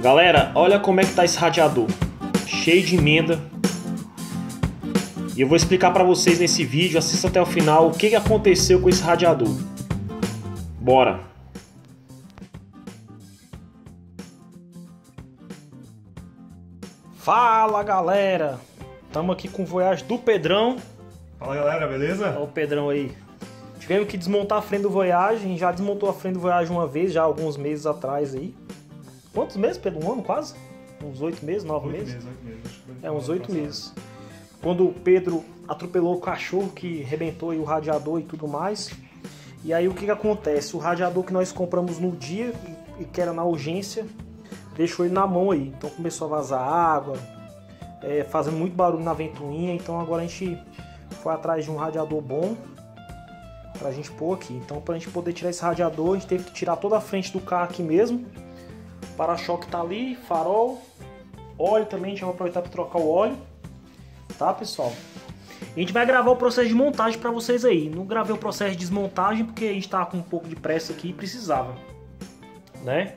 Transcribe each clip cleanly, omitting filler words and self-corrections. Galera, olha como é que tá esse radiador, cheio de emenda. E eu vou explicar para vocês nesse vídeo, assista até o final, o que aconteceu com esse radiador. Bora! Fala galera, estamos aqui com o Voyage do Pedrão. Fala galera, beleza? Olha o Pedrão aí. Tivemos que desmontar a frente do Voyage, a gente já desmontou a frente do Voyage uma vez, já alguns meses atrás aí. Quantos meses, Pedro? Um ano quase? Uns 8 meses, 9 meses? 8 meses. É, uns 8 meses. Quando o Pedro atropelou o cachorro que rebentou aí o radiador e tudo mais. E aí o que acontece? O radiador que nós compramos no dia e que era na urgência, deixou ele na mão aí. Então começou a vazar água, fazendo muito barulho na ventoinha. Então agora a gente foi atrás de um radiador bom pra gente pôr aqui. Então pra gente poder tirar esse radiador, a gente teve que tirar toda a frente do carro aqui mesmo. Para-choque tá ali, farol, óleo também, a gente vai aproveitar para trocar o óleo. Tá, pessoal? A gente vai gravar o processo de montagem para vocês aí. Não gravei o processo de desmontagem porque a gente tava com um pouco de pressa aqui e precisava, né?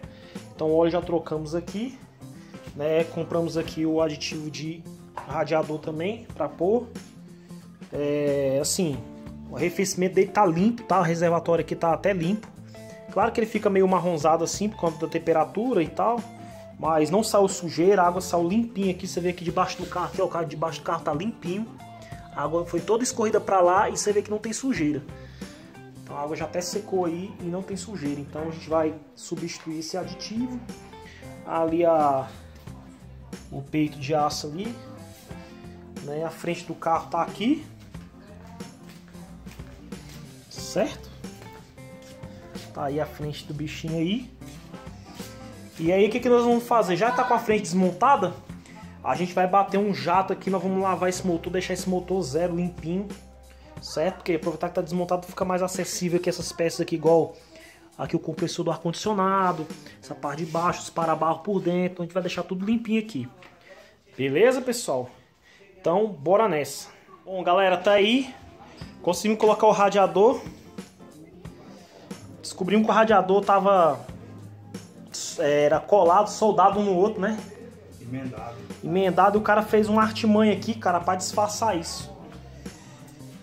Então o óleo já trocamos aqui, né? Compramos aqui o aditivo de radiador também para pôr. Assim, o arrefecimento dele tá limpo, tá? O reservatório aqui tá até limpo. Claro que ele fica meio marronzado assim por conta da temperatura e tal, mas não saiu sujeira, a água saiu limpinha aqui. Você vê aqui debaixo do carro, aqui, ó, o carro debaixo do carro tá limpinho. A água foi toda escorrida para lá e você vê que não tem sujeira. Então a água já até secou aí e não tem sujeira. Então a gente vai substituir esse aditivo. Ali o peito de aço ali, né? A frente do carro tá aqui, certo? Tá aí a frente do bichinho aí. E aí o que nós vamos fazer? Já tá com a frente desmontada, a gente vai bater um jato aqui, nós vamos lavar esse motor, deixar esse motor zero, limpinho, certo? Porque aproveitar que tá desmontado fica mais acessível aqui essas peças aqui, igual aqui o compressor do ar-condicionado, essa parte de baixo, os para-barros por dentro, então a gente vai deixar tudo limpinho aqui. Beleza, pessoal? Então, bora nessa. Bom, galera, tá aí. Conseguimos colocar o radiador. Descobrimos que o radiador era colado, soldado um no outro, né? Emendado. O cara fez uma artimanha aqui, cara, pra disfarçar isso.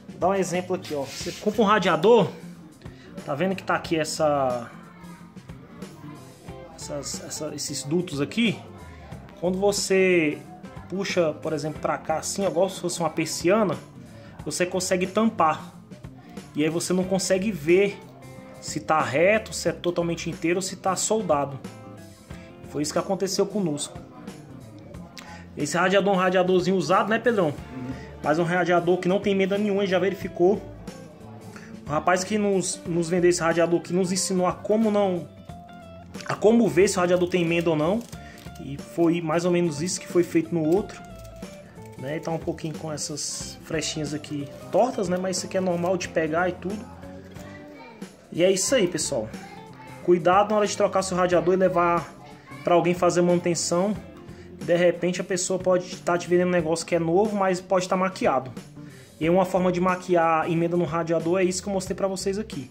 Vou dar um exemplo aqui, ó. Você compra um radiador, tá vendo que tá aqui esses dutos aqui? Quando você puxa, por exemplo, pra cá assim, igual se fosse uma persiana, você consegue tampar. E aí você não consegue ver se tá reto, se é totalmente inteiro, se tá soldado. Foi isso que aconteceu conosco. Esse radiador é um radiadorzinho usado, né, Pedrão? Mas um radiador que não tem emenda nenhuma, já verificou. O rapaz que nos vendeu esse radiador, que nos ensinou a como ver se o radiador tem emenda ou não. E foi mais ou menos isso que foi feito no outro, né? Tá um pouquinho com essas frestinhas aqui tortas, né? Mas isso aqui é normal de pegar e tudo. E é isso aí, pessoal. Cuidado na hora de trocar seu radiador e levar para alguém fazer manutenção. De repente a pessoa pode estar te vendendo um negócio que é novo, mas pode estar maquiado. E uma forma de maquiar emenda no radiador é isso que eu mostrei para vocês aqui.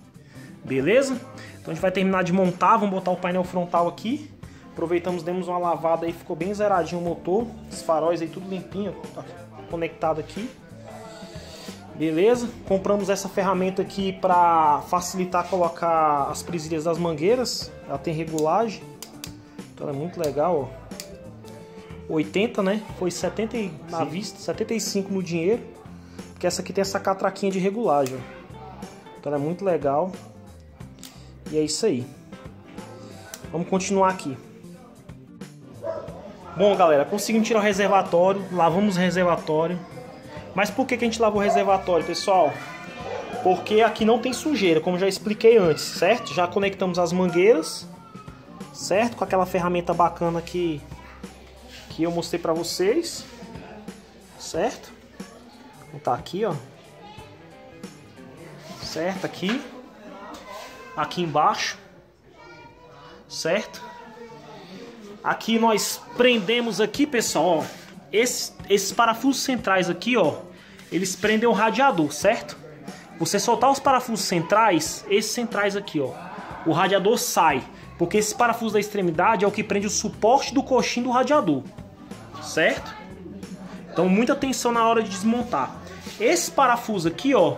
Beleza? Então a gente vai terminar de montar, vamos botar o painel frontal aqui. Aproveitamos, demos uma lavada aí, ficou bem zeradinho o motor. Os faróis aí tudo limpinho, tá conectado aqui. Beleza? Compramos essa ferramenta aqui para facilitar colocar as presilhas das mangueiras. Ela tem regulagem, então ela é muito legal, ó. 80, né? Foi 70 na vista, 75 no dinheiro. Porque essa aqui tem essa catraquinha de regulagem, ó. Então ela é muito legal. E é isso aí. Vamos continuar aqui. Bom, galera, conseguimos tirar o reservatório. Lavamos o reservatório. Mas por que a gente lavou o reservatório, pessoal? Porque aqui não tem sujeira, como já expliquei antes, certo? Já conectamos as mangueiras, certo? Com aquela ferramenta bacana aqui que eu mostrei pra vocês, certo? Então tá aqui, ó, certo? Aqui embaixo, certo? Aqui nós prendemos aqui, pessoal, ó, esses parafusos centrais aqui, ó, eles prendem o radiador, certo? Você soltar os parafusos centrais, esses centrais aqui, ó, o radiador sai. porque esse parafuso da extremidade é o que prende o suporte do coxim do radiador, certo? Então muita atenção na hora de desmontar. Esses parafusos aqui, ó,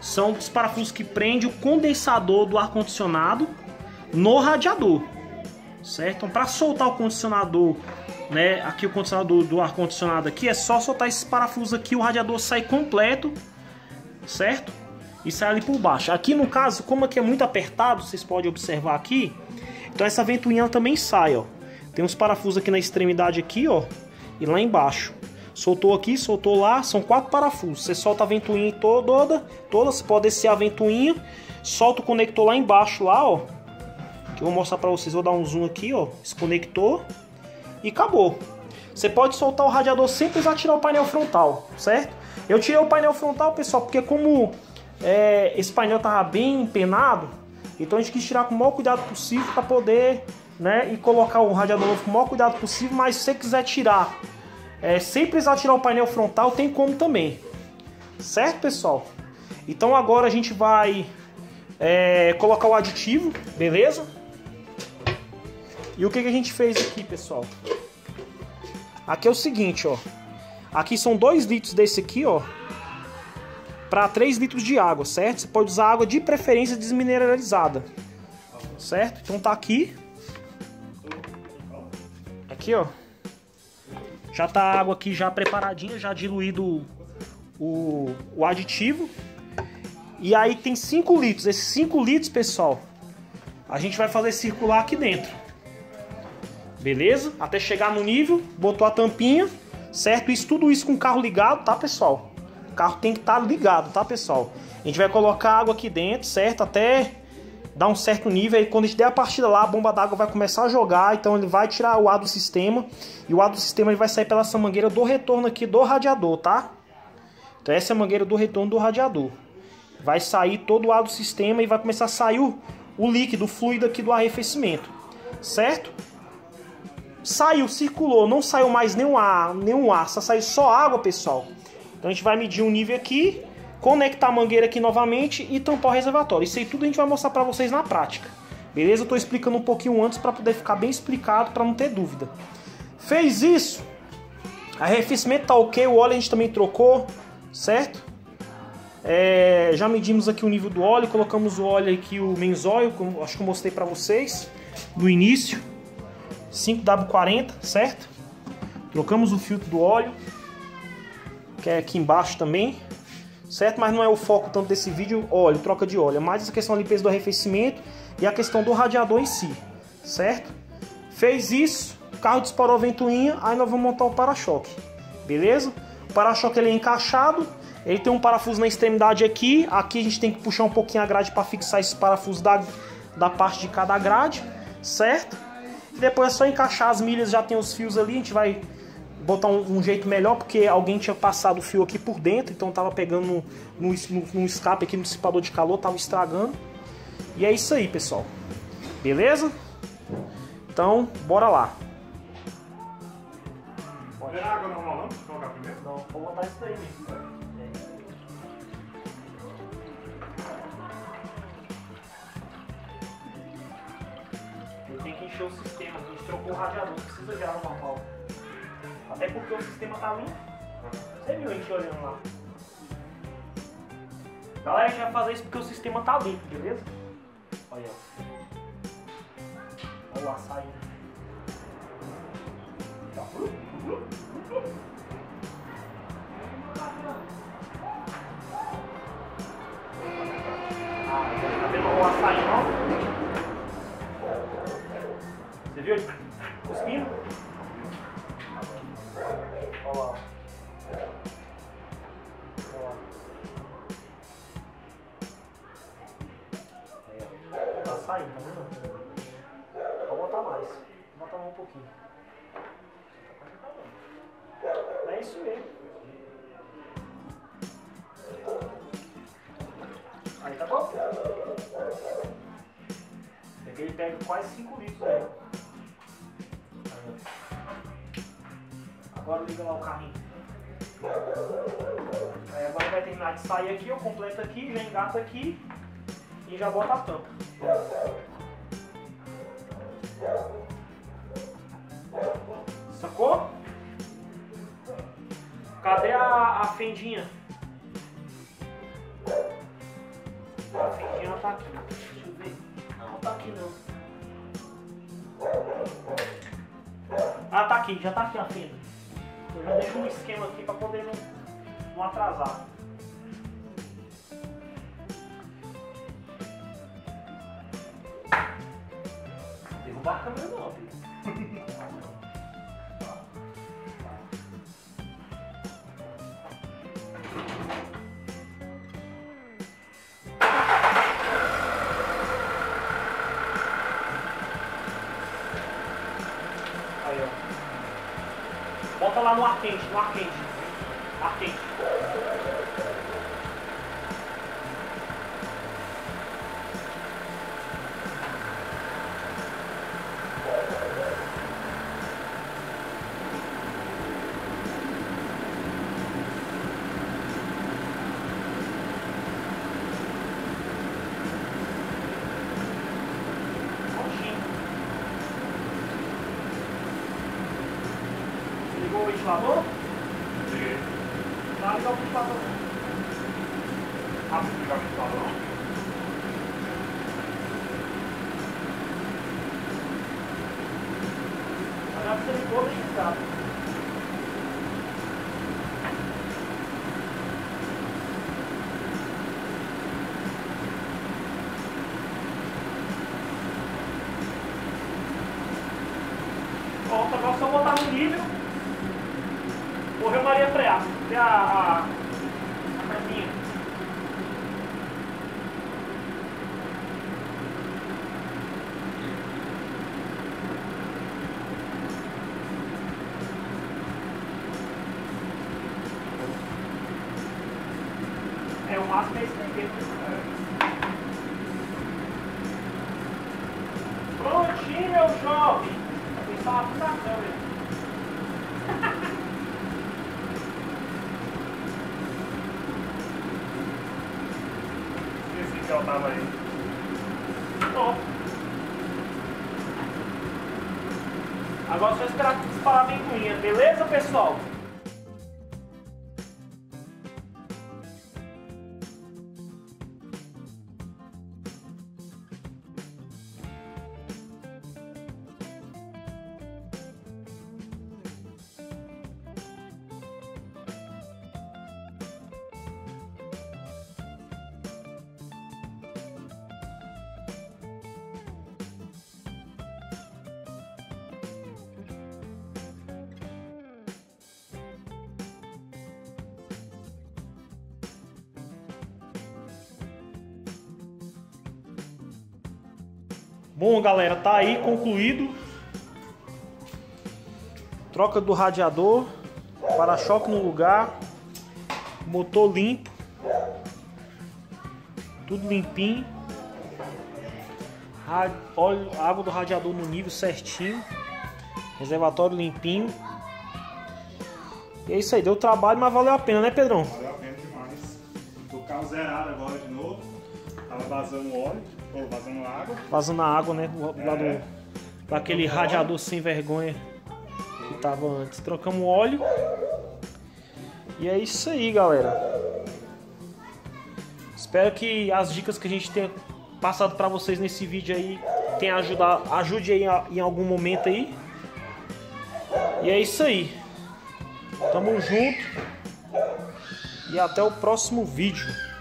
são os parafusos que prende o condensador do ar-condicionado no radiador, certo? Então para soltar o condicionador, né, aqui o condicionador do ar-condicionado aqui, é só soltar esses parafusos aqui, o radiador sai completo, certo? E sai ali por baixo. Aqui no caso, como aqui é muito apertado, vocês podem observar aqui, então essa ventoinha também sai, ó. Tem uns parafusos aqui na extremidade aqui, ó, e lá embaixo. Soltou aqui, soltou lá, são 4 parafusos. Você solta a ventoinha toda, você pode descer a ventoinha, solta o conector lá embaixo, lá, ó. Que eu vou mostrar pra vocês, vou dar um zoom aqui, ó, esse conector, e acabou. Você pode soltar o radiador sem precisar tirar o painel frontal, certo? Eu tirei o painel frontal, pessoal, porque como esse painel tava bem empenado, então a gente quis tirar com o maior cuidado possível para poder, né, e colocar o radiador novo com o maior cuidado possível. Mas se você quiser tirar sem precisar tirar o painel frontal, tem como também, certo, pessoal? Então agora a gente vai colocar o aditivo, beleza? E o que a gente fez aqui, pessoal? Aqui é o seguinte, ó. Aqui são 2 litros desse aqui, ó, para 3 litros de água, certo? Você pode usar água de preferência desmineralizada, certo? Então tá aqui. Aqui, ó. Já tá a água aqui já preparadinha, já diluído o aditivo. E aí tem 5 litros. Esses 5 litros, pessoal, a gente vai fazer circular aqui dentro. Beleza? Até chegar no nível, botou a tampinha, certo? Isso, tudo isso com o carro ligado, tá, pessoal? O carro tem que estar ligado, tá, pessoal? A gente vai colocar água aqui dentro, certo? Até dar um certo nível. Aí quando a gente der a partida lá, a bomba d'água vai começar a jogar. Então ele vai tirar o ar do sistema. E o ar do sistema ele vai sair pela essa mangueira do retorno aqui do radiador, tá? Então essa é a mangueira do retorno do radiador. Vai sair todo o ar do sistema e vai começar a sair o líquido, o fluido aqui do arrefecimento, certo? Saiu, circulou, não saiu mais nenhum ar, só saiu só água, pessoal. Então a gente vai medir um nível aqui, conectar a mangueira aqui novamente e tampar o reservatório. Isso aí tudo a gente vai mostrar pra vocês na prática, beleza? Eu tô explicando um pouquinho antes pra poder ficar bem explicado, pra não ter dúvida. Fez isso, arrefecimento tá ok, o óleo a gente também trocou, certo? Já medimos aqui o nível do óleo, colocamos o óleo aqui, o Menzóil, acho que eu mostrei pra vocês no início, 5W40, certo? Trocamos o filtro do óleo, que é aqui embaixo também, certo? Mas não é o foco tanto desse vídeo, óleo, troca de óleo. É mais a questão da limpeza do arrefecimento e a questão do radiador em si, certo? Fez isso, o carro disparou a ventoinha, aí nós vamos montar o para-choque, beleza? O para-choque ele é encaixado, ele tem um parafuso na extremidade aqui, aqui a gente tem que puxar um pouquinho a grade para fixar esse parafuso da parte de cada grade, certo? E depois é só encaixar as milhas, já tem os fios ali, a gente vai botar um jeito melhor, porque alguém tinha passado o fio aqui por dentro, então tava pegando no escape aqui, no dissipador de calor, tava estragando. E é isso aí, pessoal. Beleza? Então, bora lá. Pode pegar água normal, não? Deixa eu colocar primeiro. Não, vou botar isso daí mesmo. Eu tenho que encher o sistema, a gente trocou o radiador, precisa de água normal. Até porque o sistema tá limpo. Você viu a gente olhando lá? Galera, a gente vai fazer isso porque o sistema tá limpo, beleza? Olha, olha o ar saindo. Tá vendo o ar saindo, não? Você viu? Cuspindo? Olha lá. Tá saindo, tá vendo? Vou botar mais. Vou botar mais um pouquinho. É isso mesmo. Aí tá bom. É que ele pega quase 5 litros aí. Agora liga lá o carrinho. Aí agora vai terminar de sair aqui, eu completo aqui, já engata aqui e já bota a tampa. Sacou? Cadê a fendinha? A fendinha tá aqui. Deixa eu ver. Não tá aqui não. Ah, tá aqui. Já tá aqui a fenda. Eu já deixo um esquema aqui pra poder não atrasar. Derrubar a câmera não, filho. Bota lá no ar quente, no ar quente. Ar quente. Ligou o ventilador? Liguei. Vai ligar o ventilador. Ah, você ligar o ventilador? Agora você ligou o ventilador. Pronto, agora só botar no nível. Morreu Maria Preá, tem a casinha. É, o máximo é estender. Prontinho, meu jovem. Vou pensar lá na câmera. Que ela tava aí. Pronto. Agora é só esperar que disparar a vincuinha, beleza, pessoal? Bom, galera, tá aí concluído. Troca do radiador, para-choque no lugar, motor limpo, tudo limpinho, óleo, água do radiador no nível certinho, reservatório limpinho. E é isso aí, deu trabalho, mas valeu a pena, né, Pedrão? Valeu a pena demais. Tô com o carro zerado agora de novo, tava vazando óleo. Vazando água. Vazando a água, né? Daquele radiador sem vergonha que tava antes. Trocamos o óleo. E é isso aí, galera. Espero que as dicas que a gente tenha passado pra vocês nesse vídeo aí tenha ajudado, ajude aí em algum momento aí. E é isso aí. Tamo junto. E até o próximo vídeo.